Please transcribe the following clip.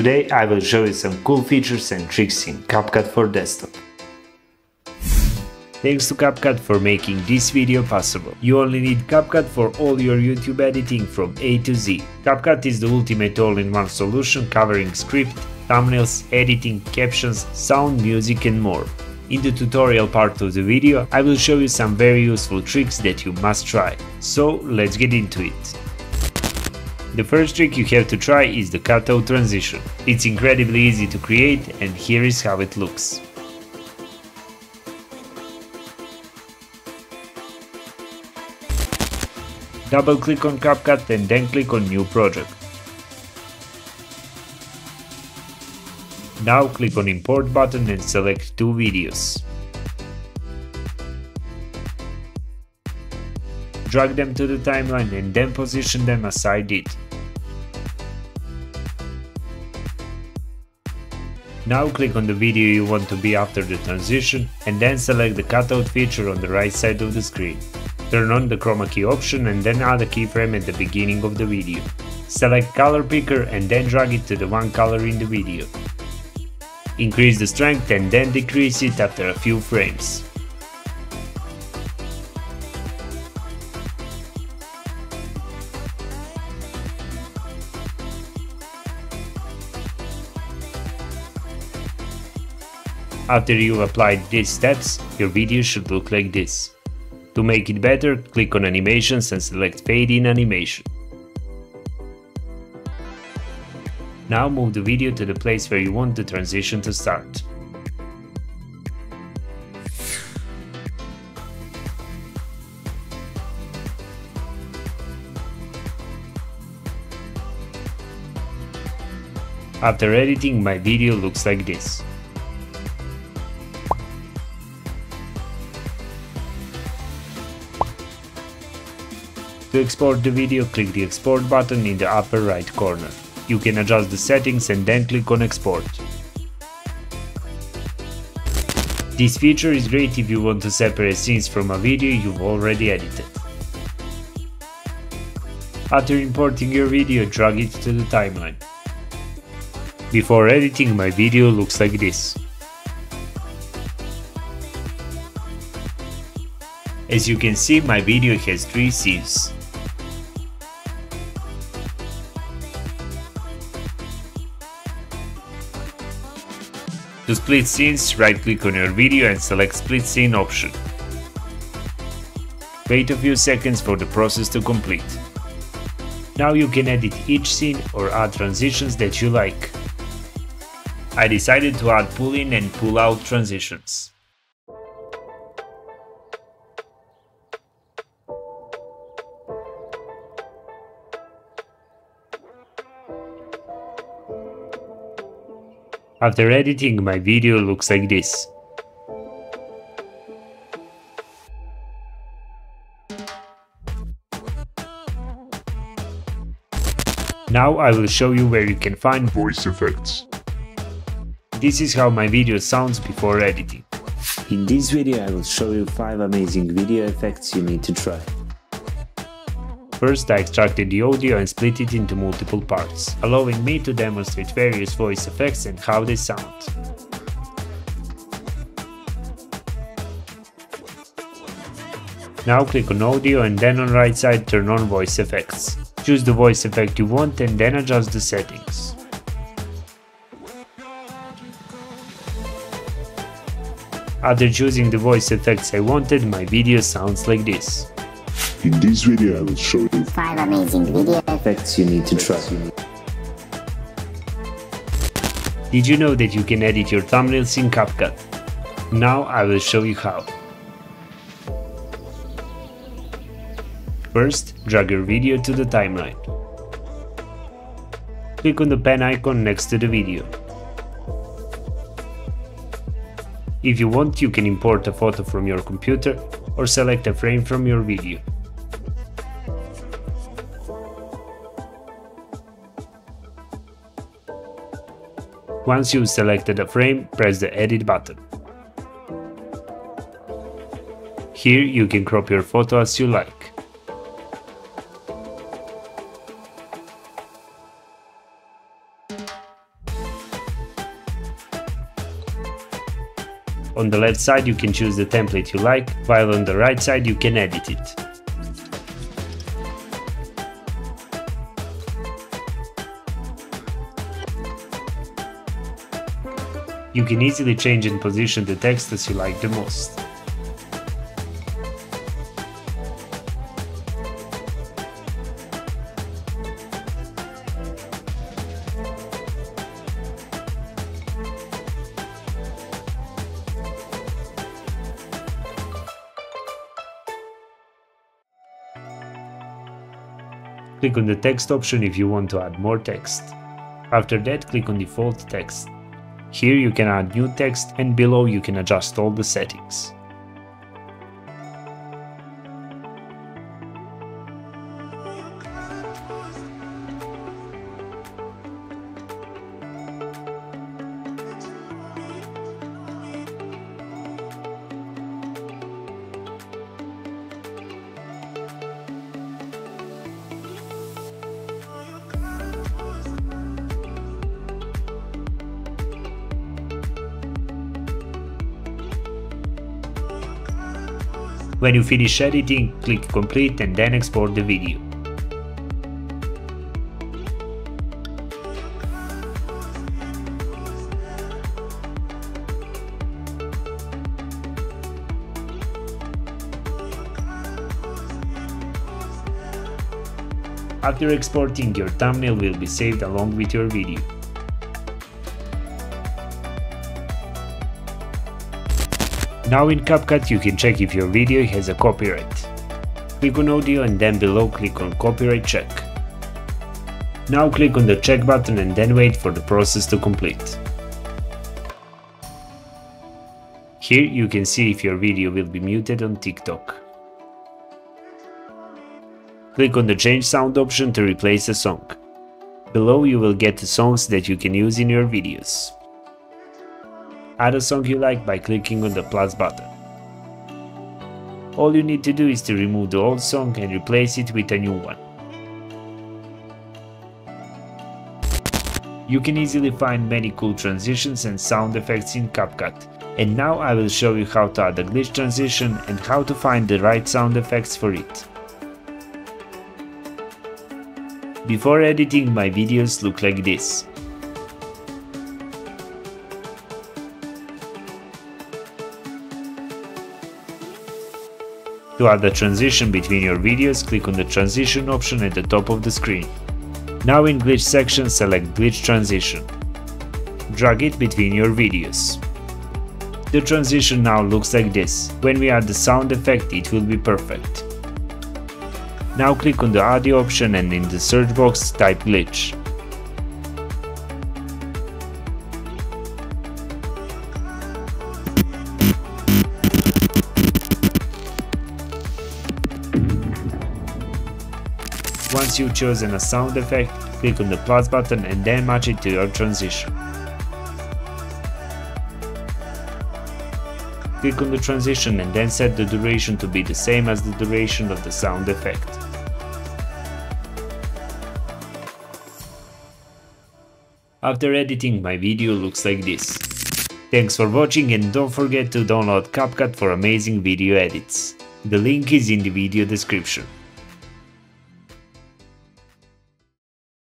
Today I will show you some cool features and tricks in CapCut for desktop. Thanks to CapCut for making this video possible. You only need CapCut for all your YouTube editing from A to Z. CapCut is the ultimate all-in-one solution covering script, thumbnails, editing, captions, sound, music and more. In the tutorial part of the video, I will show you some very useful tricks that you must try. So let's get into it. The first trick you have to try is the cutout transition. It's incredibly easy to create and here is how it looks. Double-click on CapCut and then click on New Project. Now click on Import button and select two videos. Drag them to the timeline and then position them as I did. Now click on the video you want to be after the transition and then select the cutout feature on the right side of the screen. Turn on the chroma key option and then add a keyframe at the beginning of the video. Select color picker and then drag it to the one color in the video. Increase the strength and then decrease it after a few frames. After you've applied these steps, your video should look like this. To make it better, click on Animations and select Fade in Animation. Now move the video to the place where you want the transition to start. After editing, my video looks like this. To export the video, click the export button in the upper right corner. You can adjust the settings and then click on export. This feature is great if you want to separate scenes from a video you've already edited. After importing your video, drag it to the timeline. Before editing, my video looks like this. As you can see, my video has three scenes. To split scenes, right-click on your video and select Split Scene option. Wait a few seconds for the process to complete. Now you can edit each scene or add transitions that you like. I decided to add pull-in and pull-out transitions. After editing, my video looks like this. Now I will show you where you can find voice effects. This is how my video sounds before editing. In this video I will show you 5 amazing video effects you need to try. First, I extracted the audio and split it into multiple parts, allowing me to demonstrate various voice effects and how they sound. Now click on Audio and then on right side turn on Voice Effects. Choose the voice effect you want and then adjust the settings. After choosing the voice effects I wanted, my video sounds like this. In this video I will show you 5 amazing video effects you need to try. Did you know that you can edit your thumbnails in CapCut? Now I will show you how. First, drag your video to the timeline. Click on the pen icon next to the video. If you want, you can import a photo from your computer or select a frame from your video. Once you've selected a frame, press the Edit button. Here you can crop your photo as you like. On the left side you can choose the template you like, while on the right side you can edit it. You can easily change and position the text as you like the most. Click on the text option if you want to add more text. After that, click on default text. Here you can add new text, and below you can adjust all the settings. When you finish editing, click complete and then export the video. After exporting, your thumbnail will be saved along with your video. Now in CapCut you can check if your video has a copyright. Click on audio and then below click on copyright check. Now click on the check button and then wait for the process to complete. Here you can see if your video will be muted on TikTok. Click on the change sound option to replace a song. Below you will get the songs that you can use in your videos. Add a song you like by clicking on the plus button. All you need to do is to remove the old song and replace it with a new one. You can easily find many cool transitions and sound effects in CapCut. And now I will show you how to add a glitch transition and how to find the right sound effects for it. Before editing, my videos look like this. To add a transition between your videos, click on the transition option at the top of the screen. Now in glitch section, select glitch transition. Drag it between your videos. The transition now looks like this. When we add the sound effect, it will be perfect. Now click on the audio option and in the search box type glitch. Once you've chosen a sound effect, click on the plus button and then match it to your transition. Click on the transition and then set the duration to be the same as the duration of the sound effect. After editing, my video looks like this. Thanks for watching and don't forget to download CapCut for amazing video edits. The link is in the video description.